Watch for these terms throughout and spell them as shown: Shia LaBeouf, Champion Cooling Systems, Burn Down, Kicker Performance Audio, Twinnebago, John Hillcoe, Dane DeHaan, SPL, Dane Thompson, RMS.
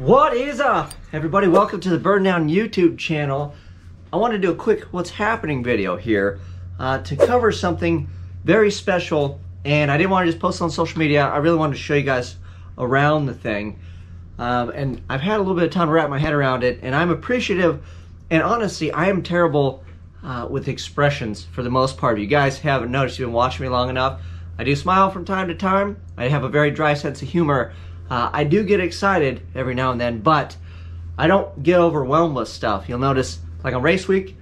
What is up, everybody? Welcome to the Burn Down YouTube channel. I want to do a quick what's happening video here to cover something very special, and I didn't want to just post it on social media. I really wanted to show you guys around the thing, and I've had a little bit of time to wrap my head around it, and I'm appreciative, and honestly, I am terrible with expressions for the most part. If you guys haven't noticed, you've been watching me long enough, I do smile from time to time. I have a very dry sense of humor. I do get excited every now and then, but I don't get overwhelmed with stuff. You'll notice, like on race week,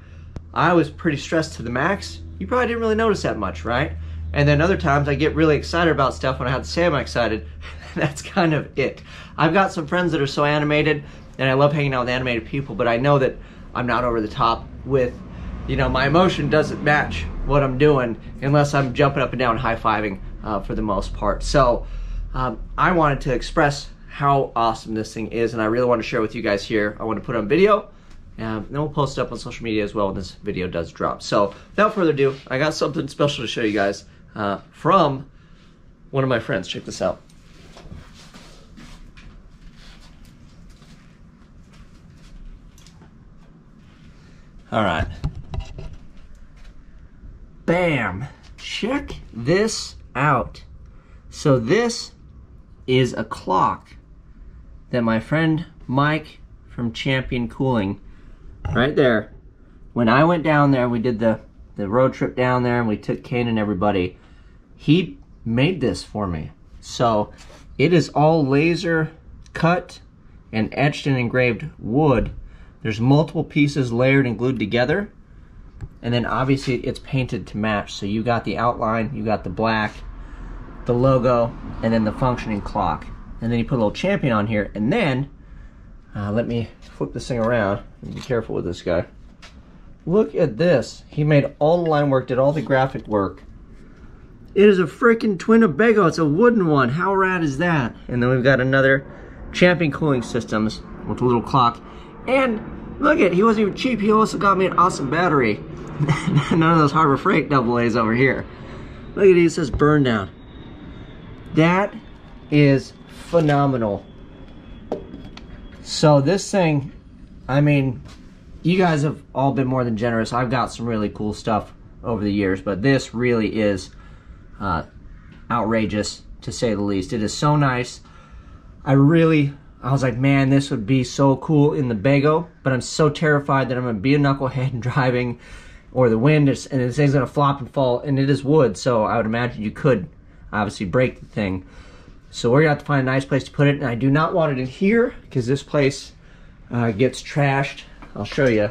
I was pretty stressed to the max. You probably didn't really notice that much, right? And then other times I get really excited about stuff when I have to say I'm excited. That's kind of it. I've got some friends that are so animated, and I love hanging out with animated people, but I know that I'm not over the top with, you know, my emotion doesn't match what I'm doing unless I'm jumping up and down high-fiving for the most part. So. I wanted to express how awesome this thing is, and I really want to share with you guys here. I want to put it on video, and then we'll post it up on social media as well when this video does drop. So without further ado, I got something special to show you guys from one of my friends. Check this out. All right. Bam. Check this out. So this is a clock that my friend Mike from Champion Cooling, right there. When I went down there, we did the road trip down there, and we took Kane and everybody. He made this for me. So it is all laser cut and etched and engraved wood. There's multiple pieces layered and glued together. And then obviously it's painted to match. So you got the outline, you got the black, the logo, and then the functioning clock. And then you put a little champion on here, and then, let me flip this thing around, and be careful with this guy. Look at this. He made all the line work, did all the graphic work. It is a freaking Twinnebago. It's a wooden one. How rad is that? And then we've got another Champion Cooling Systems with a little clock. And look at, he wasn't even cheap. He also got me an awesome battery. None of those Harbor Freight AA's over here. Look at it, it says Burn Down. That is phenomenal. So this thing, I mean, you guys have all been more than generous. I've got some really cool stuff over the years, but this really is outrageous, to say the least. It is so nice. I was like, man, this would be so cool in the Bago, but I'm so terrified that I'm going to be a knucklehead and driving, or the wind, and this thing's going to flop and fall, and it is wood, so I would imagine you could obviously break the thing. So we're gonna have to find a nice place to put it, and I do not want it in here because this place gets trashed. I'll show you.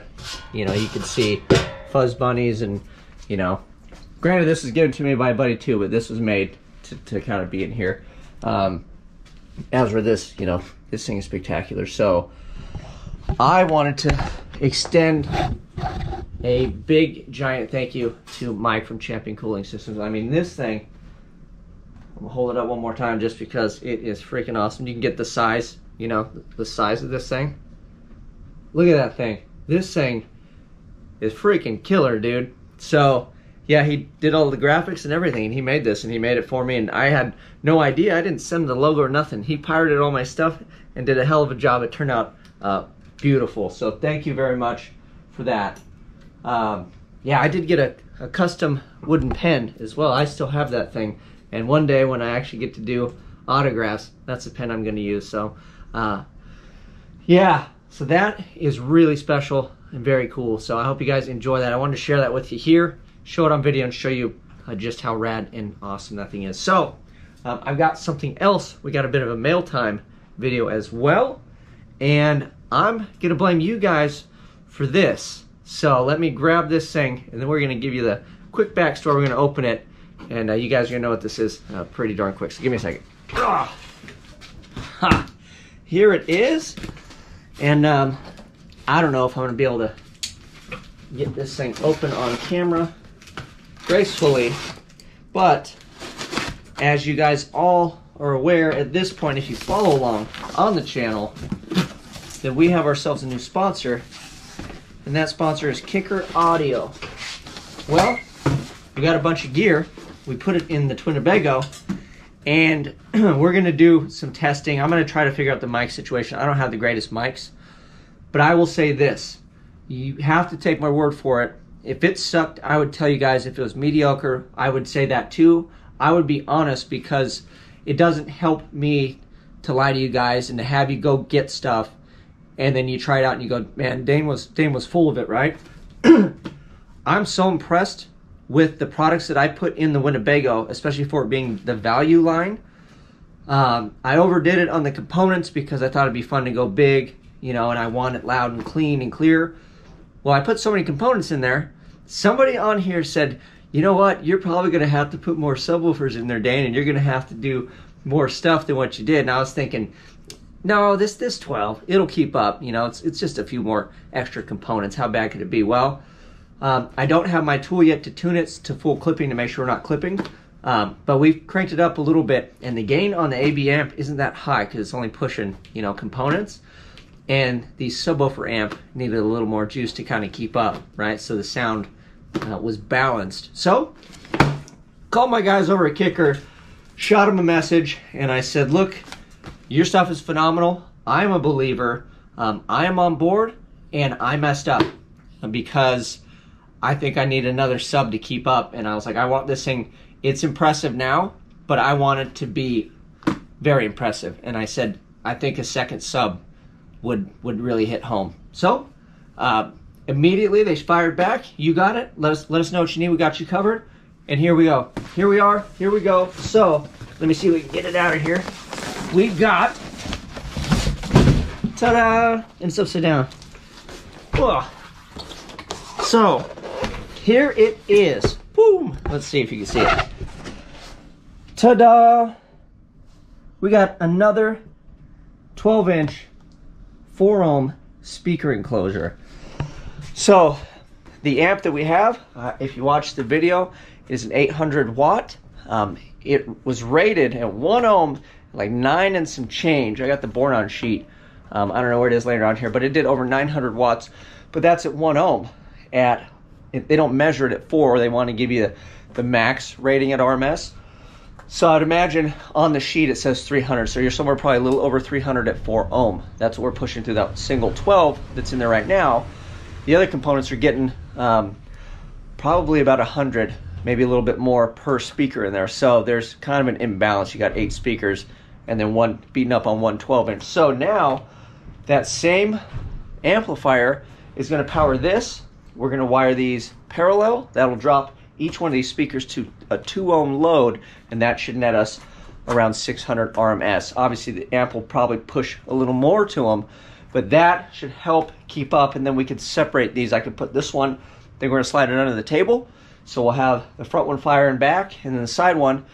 You know, you can see fuzz bunnies, and you know, granted this is given to me by a buddy too, but this was made to kind of be in here. As for this, you know, this thing is spectacular. So I wanted to extend a big giant thank you to Mike from Champion Cooling Systems. I mean, this thing, I'm gonna hold it up one more time just because it is freaking awesome. You can get the size, you know, the size of this thing. Look at that thing. This thing is freaking killer, dude. So, yeah, he did all the graphics and everything, and he made this, and he made it for me, and I had no idea. I didn't send him the logo or nothing. He pirated all my stuff and did a hell of a job. It turned out beautiful. So thank you very much for that. Yeah, I did get a custom wooden pen as well. I still have that thing. And one day when I actually get to do autographs, that's the pen I'm going to use. So, yeah, so that is really special and very cool. So I hope you guys enjoy that. I wanted to share that with you here, show it on video, and show you just how rad and awesome that thing is. So I've got something else. We got a bit of a mail time video as well. And I'm going to blame you guys for this. So let me grab this thing, and then we're going to give you the quick backstory. We're going to open it. And you guys are going to know what this is pretty darn quick. So give me a second. Oh. Ha. Here it is. And I don't know if I'm going to be able to get this thing open on camera gracefully. But as you guys all are aware at this point, if you follow along on the channel, then we have ourselves a new sponsor. And that sponsor is Kicker Audio. Well, we got a bunch of gear. We put it in the Twinnebago, and we're gonna do some testing. I'm gonna try to figure out the mic situation. I don't have the greatest mics, but I will say this. You have to take my word for it. If it sucked, I would tell you guys. If it was mediocre, I would say that too. I would be honest, because it doesn't help me to lie to you guys and to have you go get stuff and then you try it out and you go, man, Dane was full of it, right? I'm so impressed with the products that I put in the Twinnebago, especially for it being the value line. I overdid it on the components because I thought it'd be fun to go big, you know, and I want it loud and clean and clear. Well, I put so many components in there. Somebody on here said, you know what, you're probably going to have to put more subwoofers in there, Dane, and you're going to have to do more stuff than what you did. And I was thinking, no, this 12, it'll keep up. You know, it's just a few more extra components. How bad could it be? Well, I don't have my tool yet to tune it to full clipping to make sure we're not clipping, but we've cranked it up a little bit, and the gain on the AB amp isn't that high because it's only pushing, you know, components, and the subwoofer amp needed a little more juice to kind of keep up, right? So the sound was balanced. So called my guys over at Kicker, shot him a message, and I said, look, your stuff is phenomenal. I'm a believer. I am on board, and I messed up because I think I need another sub to keep up. And I was like, I want this thing. It's impressive now, but I want it to be very impressive. And I said, I think a second sub would really hit home. So immediately they fired back. You got it. Let us know what you need. We got you covered. And here we go. Here we are. Here we go. So let me see if we can get it out of here. We've got, ta-da, and it's upside down. Ugh. So here it is. Boom. Let's see if you can see it. Ta-da. We got another 12-inch 4-ohm speaker enclosure. So the amp that we have, if you watch the video, is an 800 watt. It was rated at 1 ohm, like 9 and some change. I got the Born-On sheet. I don't know where it is later on here, but it did over 900 watts. But that's at 1 ohm. At, if they don't measure it at 4, they want to give you the max rating at RMS. So I'd imagine on the sheet it says 300. So you're somewhere probably a little over 300 at 4 ohm. That's what we're pushing through that single 12 that's in there right now. The other components are getting probably about 100, maybe a little bit more per speaker in there. So there's kind of an imbalance. You got 8 speakers and then one beating up on one 12-inch. So now that same amplifier is going to power this. We're going to wire these parallel. That'll drop each one of these speakers to a 2-ohm load, and that should net us around 600 RMS. Obviously, the amp will probably push a little more to them, but that should help keep up, and then we can separate these. I could put this one, then we're going to slide it under the table, so we'll have the front one firing back, and then the side one.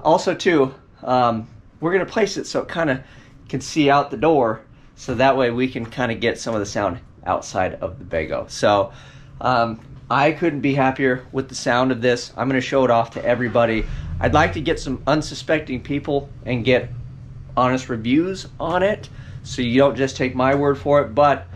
Also, too, we're going to place it so it kind of can see out the door, so that way we can kind of get some of the sound outside of the Twinnebago. So I couldn't be happier with the sound of this. I'm going to show it off to everybody. I'd like to get some unsuspecting people and get honest reviews on it, so you don't just take my word for it. But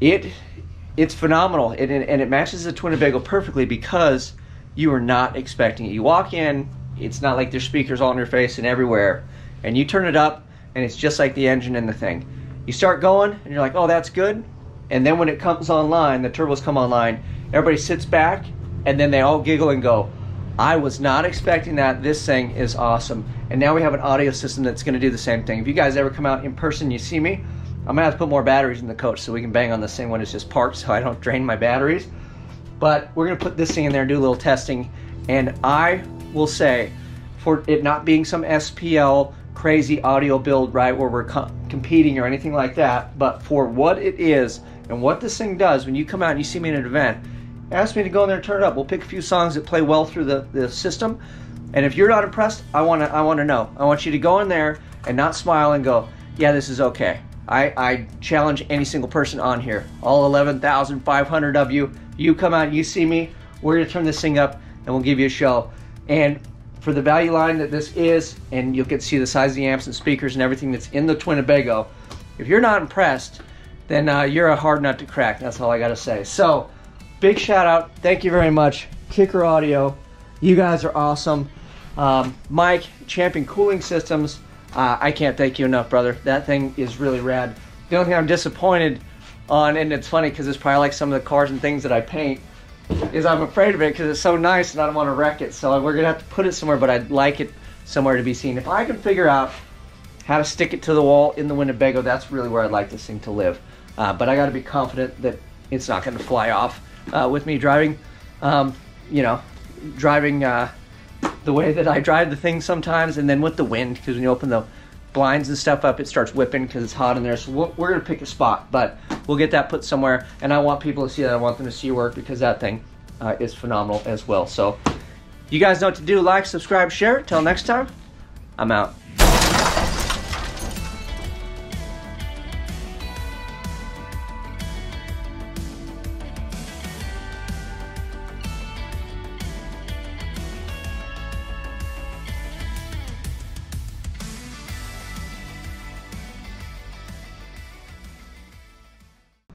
it's phenomenal, and it matches the Twinnebago perfectly because you are not expecting it. You walk in, it's not like there's speakers all in your face and everywhere, and you turn it up, and it's just like the engine in the thing. You start going, and you're like, oh, that's good. And then when it comes online, the turbos come online, everybody sits back, and then they all giggle and go, I was not expecting that. This thing is awesome. And now we have an audio system that's going to do the same thing. If you guys ever come out in person, you see me, I'm going to have to put more batteries in the coach so we can bang on this thing when it's just parked so I don't drain my batteries. But we're going to put this thing in there and do a little testing. And I will say, for it not being some SPL crazy audio build, right, where we're competing or anything like that, but for what it is, and what this thing does, when you come out and you see me in an event, ask me to go in there and turn it up. We'll pick a few songs that play well through the system. And if you're not impressed, I wanna know. I want you to go in there and not smile and go, yeah, this is okay. I challenge any single person on here, all 11,500 of you. You come out, you see me, we're gonna turn this thing up and we'll give you a show. And for the value line that this is, and you'll get to see the size of the amps and speakers and everything that's in the Twinnebago, if you're not impressed, then you're a hard nut to crack. That's all I got to say. So big shout out. Thank you very much, Kicker Audio. You guys are awesome. Mike, Champion Cooling Systems, I can't thank you enough, brother. That thing is really rad. The only thing I'm disappointed on, and it's funny because it's probably like some of the cars and things that I paint, is I'm afraid of it because it's so nice and I don't want to wreck it. So we're going to have to put it somewhere, but I'd like it somewhere to be seen. If I can figure out how to stick it to the wall in the Winnebago, that's really where I'd like this thing to live. But I got to be confident that it's not going to fly off with me driving. You know, driving the way that I drive the thing sometimes, and then with the wind, because when you open the blinds and stuff up, it starts whipping because it's hot in there. So we're going to pick a spot, but we'll get that put somewhere. And I want people to see that. I want them to see your work because that thing is phenomenal as well. So you guys know what to do. Like, subscribe, share. Till next time, I'm out.